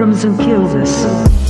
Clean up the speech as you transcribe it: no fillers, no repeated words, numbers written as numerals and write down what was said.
Crxmson kills us.